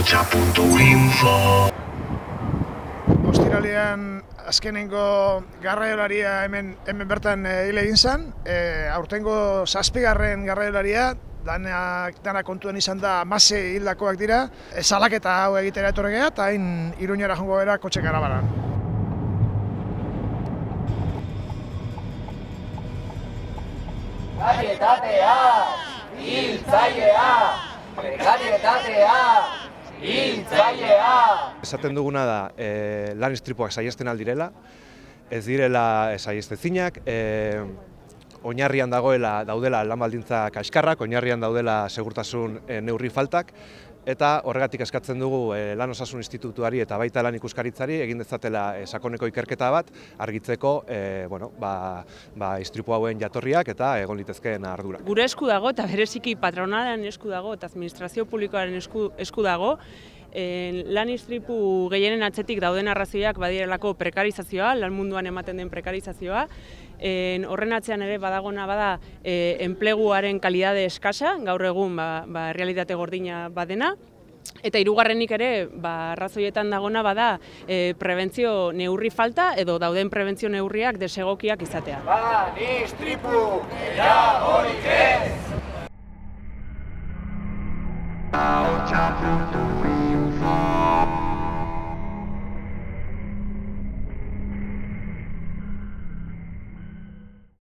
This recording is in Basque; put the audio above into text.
Kotxa.info. Ostiralean azkenengo garraiolaria hemen bertan hile egin zan, aurtengo 7. garraiolaria, dana kontuan izan da 16 hildakoak dira, salaketa hau egitera etorri gara eta hain Iruñera jongo gara kotxe karabanan. Prekarietatea, hiltzailea, prekarietatea, hiltzailea. Esaten duguna da, lan istripuak saiesten aldirela, ez direla saiestezinak, oinarrian daudela lan baldintza kaskarrak, oinarrian daudela segurtasun neurri faltak, eta horregatik eskatzen dugu Lan Osasun Institutuari eta baita lan ikuskaritzari egin dezatela sakoneko ikerketa bat argitzeko istripu hauen jatorriak eta egon litezkeen ardurak. Gure esku dago eta bereziki patronalaren esku dago eta administrazio publikoaren esku dago lan istripu gehienen atzetik dauden arrazoiak badirelako prekarizazioa, lan munduan ematen den prekarizazioa, horren atzean ere badagona bada enpleguaren kalidade eskasa, gaur egun errealitate gordina badena, eta hirugarrenik ere arrazoietan dagona bada prebentzio neurri falta edo dauden prebentzio neurriak desegokiak izatea. Lan istripu gehiagorik ez!